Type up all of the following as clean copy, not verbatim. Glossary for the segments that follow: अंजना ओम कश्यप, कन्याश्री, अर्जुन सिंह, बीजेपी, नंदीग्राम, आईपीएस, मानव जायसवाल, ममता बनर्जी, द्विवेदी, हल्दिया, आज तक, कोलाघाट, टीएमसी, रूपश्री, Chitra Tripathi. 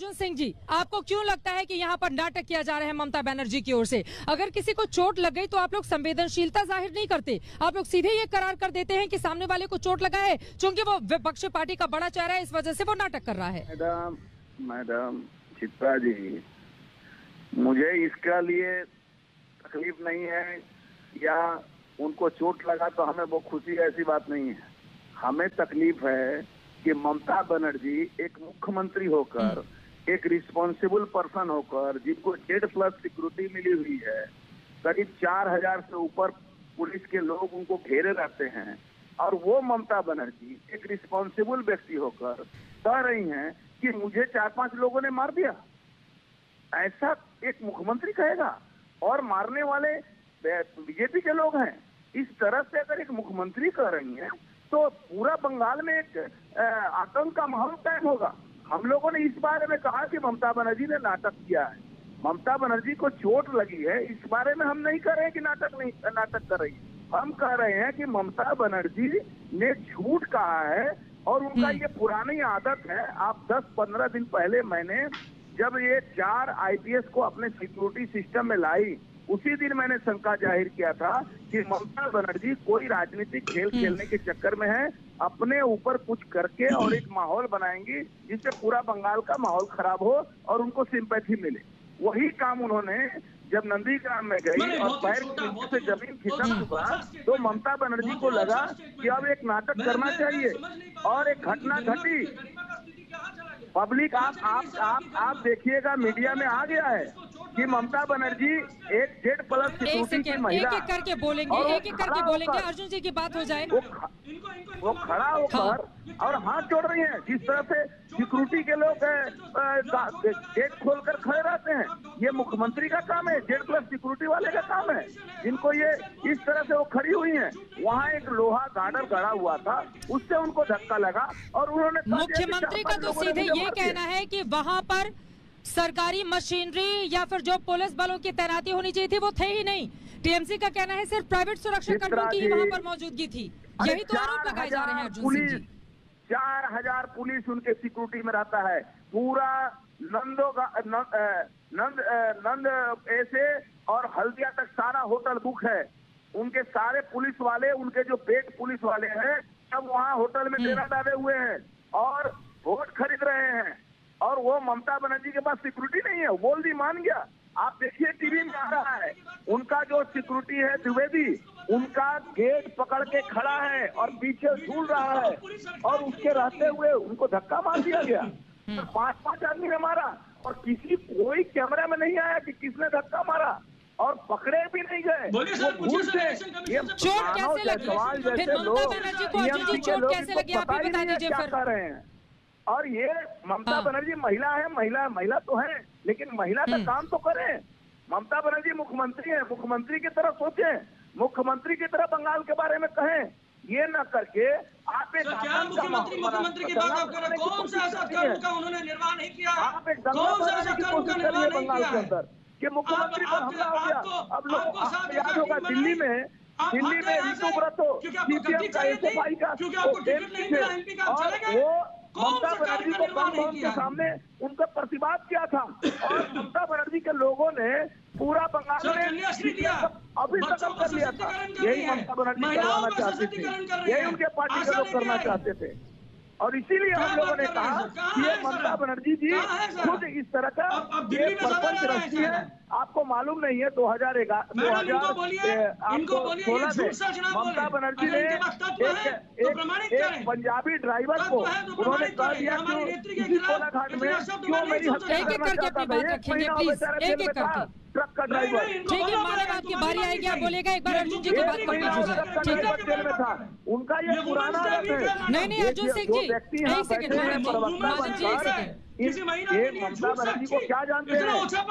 अर्जुन सिंह जी, आपको क्यों लगता है कि यहाँ पर नाटक किया जा रहा है ममता बनर्जी की ओर से? अगर किसी को चोट लग गई तो आप लोग संवेदनशीलता जाहिर नहीं करते, आप लोग सीधे ये करार कर देते हैं कि सामने वाले को चोट लगा है, चूंकि वो विपक्षी पार्टी का बड़ा चेहरा है इस वजह से वो नाटक कर रहा है। मैडम चित्रा जी, मुझे इसके लिए तकलीफ नहीं है या उनको चोट लगा तो हमें वो खुशी है, ऐसी बात नहीं है। हमें तकलीफ है कि ममता बनर्जी एक मुख्यमंत्री होकर, एक रिस्पॉन्सिबल पर्सन होकर, जिनको 1.5 प्लस सिक्योरिटी मिली हुई है, करीब 4000 से ऊपर पुलिस के लोग उनको घेरे रहते हैं, और वो ममता बनर्जी एक रिस्पॉन्सिबल व्यक्ति होकर कह रही हैं कि मुझे 4-5 लोगों ने मार दिया। ऐसा एक मुख्यमंत्री कहेगा? और मारने वाले बीजेपी के लोग हैं। इस तरह से अगर एक मुख्यमंत्री कह रही हैं तो पूरा बंगाल में एक आतंक का माहौल कायम होगा। हम लोगों ने इस बारे में कहा कि ममता बनर्जी ने नाटक किया है, ममता बनर्जी को चोट लगी है, इस बारे में हम नहीं कह रहे हैं कि नाटक कर रही है। हम कह रहे हैं कि ममता बनर्जी ने झूठ कहा है और उनका ये पुरानी आदत है। आप 10-15 दिन पहले मैंने जब ये 4 आईपीएस को अपने सिक्योरिटी सिस्टम में लाई, उसी दिन मैंने शंका जाहिर किया था कि ममता बनर्जी कोई राजनीतिक खेल खेलने के चक्कर में है, अपने ऊपर कुछ करके और एक माहौल बनाएंगी जिससे पूरा बंगाल का माहौल खराब हो और उनको सिंपैथी मिले। वही काम उन्होंने जब नंदीग्राम में गई और पैर से जमीन खिसक चुका तो ममता बनर्जी को लगा कि अब एक नाटक करना चाहिए, और एक घटना घटी। पब्लिक आप देखिएगा, मीडिया में आ गया है कि ममता बनर्जी एक 1.5 प्लस सिक्योरिटी की महिला। एक एक करके बोलेंगे अर्जुन जी की बात हो जाए। वो खड़ा होकर और हाथ जोड़ रही है, जिस तरह से सिक्योरिटी के लोग गेट खोलकर खड़े रहते हैं। ये मुख्यमंत्री का काम है, 1.5 प्लस सिक्योरिटी वाले का काम है। जिनको ये इस तरह से वो खड़ी हुई है, वहाँ एक लोहा गार्डर गड़ा हुआ था, उससे उनको धक्का लगा और उन्होंने मुख्यमंत्री का तो सीधे ये कहना है कि वहाँ पर सरकारी मशीनरी या फिर जो पुलिस बलों की तैनाती होनी चाहिए थी वो थे ही नहीं। टीएमसी का कहना है सिर्फ प्राइवेट सुरक्षा कर्मियों की वहाँ पर मौजूदगी थी। यही तो आरोप लगाए जा रहे हैं अर्जुन सिंह जी। 4000 पुलिस उनके सिक्योरिटी में रहता है, पूरा नंद ऐसे और हल्दिया तक सारा होटल बुक है। उनके सारे पुलिस वाले, उनके जो पेट पुलिस वाले हैं, सब वहाँ होटल में डेरा डाले हुए हैं और वोट खरीद रहे हैं। और वो ममता बनर्जी के पास सिक्योरिटी नहीं है, बोल दी, मान गया। आप देखिए टीवी में आ रहा है, उनका जो सिक्योरिटी है द्विवेदी, उनका गेट पकड़ के खड़ा है और पीछे झूल रहा है, और उसके रहते हुए उनको धक्का मार दिया गया। 5-5 आदमी ने मारा और कोई कैमरा में नहीं आया कि किसने धक्का मारा, और पकड़े भी नहीं गए। मानव जायसवाल जैसे लोग टीएमसी के लोग बता ही नहीं क्या कर रहे हैं। और ये ममता बनर्जी महिला है, महिला तो है, लेकिन महिला का काम तो करें। ममता बनर्जी मुख्यमंत्री है, मुख्यमंत्री की तरह सोचें, मुख्यमंत्री की तरह बंगाल के बारे में कहें। ये ना करके आप एक मुख्यमंत्री की बात आप कर रहे हैं। कौन सा ऐसा काम का उन्होंने निर्माण नहीं किया? आप एक बंगाल के अंदर कि मुख्यमंत्री पर हमला हो गया। अब लोग याद होगा दिल्ली में का ममता बनर्जी को बम के सामने उनका प्रतिवाद किया था, और ममता बनर्जी के लोगों ने पूरा बंगाल में अभी तक कर लिया था। यही ममता बनर्जी करवाना चाहते थे, यही उनके पार्टी के लोग करना चाहते थे, और इसीलिए हम लोगों ने कहा कि ये ममता बनर्जी जी खुद इस तरह का प्रपंच रखती है। आपको मालूम नहीं है 2016 में ममता बनर्जी ने एक पंजाबी ड्राइवर को उन्होंने कह दिया कि कोलाघाट में क्यों मेरी हत्या करना चाहता था। 1 महीना बेचारा जेल में था, ट्रक का ड्राइवर। ठीक है, मानव आपकी बारी आएगी, आप बोलेगा। एक बार अर्जुन जी की बात कर लीजिए। था उनका ये पुराना नहीं। अर्जुन सिंह जी एक सेकंड, ममता बनर्जी को क्या जानते हैं?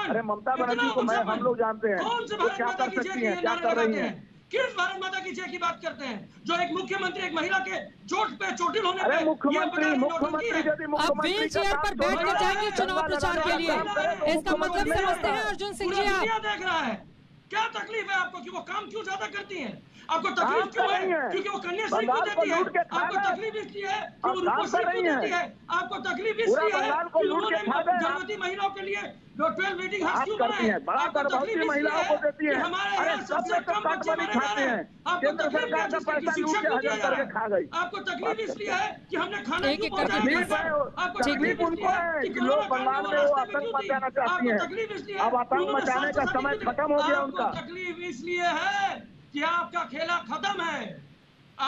अरे ममता बनर्जी को हम लोग जानते हैं वो क्या कर सकती है, क्या कर रही है। किस भारत माता की जय की बात करते हैं जो एक मुख्यमंत्री एक महिला के चोट पे चोटिल होने पे? मुख्यमंत्री चेयर पर बैठ के जाएंगे चुनाव प्रचार के लिए, इसका मतलब समझते हैं अर्जुन सिंह जी? आप देख रहा है क्या तकलीफ है आपको कि वो काम क्यों ज्यादा करती हैं? आपको तकलीफ क्यों है? क्योंकि वो कन्याश्री क्यों देती है? आपको तकलीफ इसलिए है कि वो रूपश्री क्यों देती है? आपको तकलीफ इसलिए है कि उन्होंने गर्भवती महिलाओं के लिए जो 12 वेटिंग हाउस क्यों बनाए? आपको तकलीफ महिलाओं को देती है। हमारे यहाँ सबसे कम बच्चे मारे जा रहे हैं। आपको तकलीफ इसलिए है कि हमने खाना क्यों पहुँचाया? आपको तकलीफ इसलिए है कि लोग बंगाल में वो आतंक मचाना चाहते हैं। अब आतंक मचाने का समय खत्म हो गया उनका। आपको तकलीफ इसलिए है कि आपका खेला खत्म है।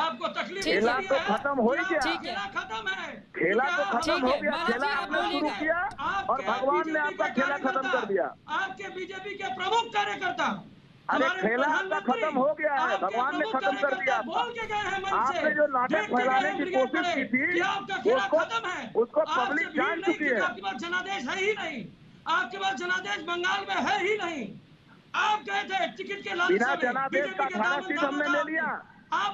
आपको तकलीफ खेला तो खत्म हो ही गया, खेला खत्म है, खेला तो खत्म हो गया, खेला आपने शुरू किया और भगवान ने आपका खेला खत्म कर दिया। आपके बीजेपी के प्रमुख कार्यकर्ता, अरे खेला आपका खत्म हो गया है, भगवान ने खत्म कर दिया। आपने जो नाटक फैलाने की कोशिश की थी उसको पब्लिक जान चुकी है। आपके पास जनादेश है ही नहीं, आपके पास जनादेश बंगाल में है ही नहीं। आप गए थे टिकट के लालच में, जनादेश का खाना सीट हमने ले लिया।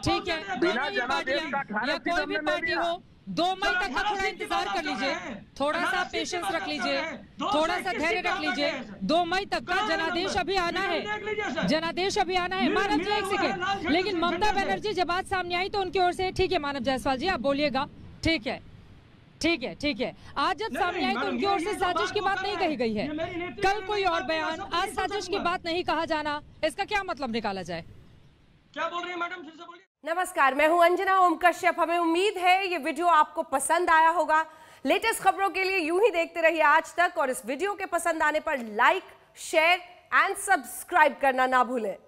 ठीक है, बिना जनादेश का खाना सीट हमने ले लिया। 2 मई तक का थोड़ा इंतजार कर लीजिए, थोड़ा सा पेशेंस रख लीजिए, थोड़ा सा धैर्य रख लीजिए। 2 मई तक का जनादेश अभी आना है, जनादेश अभी आना है। मानव जी एक सेकेंड, लेकिन ममता बनर्जी जब बात सामने आई तो उनकी ओर से ठीक है मानव जायसवाल जी आप बोलिएगा। ठीक है ठीक है ठीक है, आज जब सामने आई तो उनकी ओर से साजिश की बात नहीं कही गई है, कल कोई और बयान, आज साजिश की बात नहीं कहा जाना, इसका क्या मतलब निकाला जाए? क्या बोल रही है मैडम, फिर से बोलिए। नमस्कार, मैं हूं अंजना ओम कश्यप। हमें उम्मीद है ये वीडियो आपको पसंद आया होगा। लेटेस्ट खबरों के लिए यूं ही देखते रहिए आज तक, और इस वीडियो के पसंद आने पर लाइक, शेयर एंड सब्सक्राइब करना ना भूलें।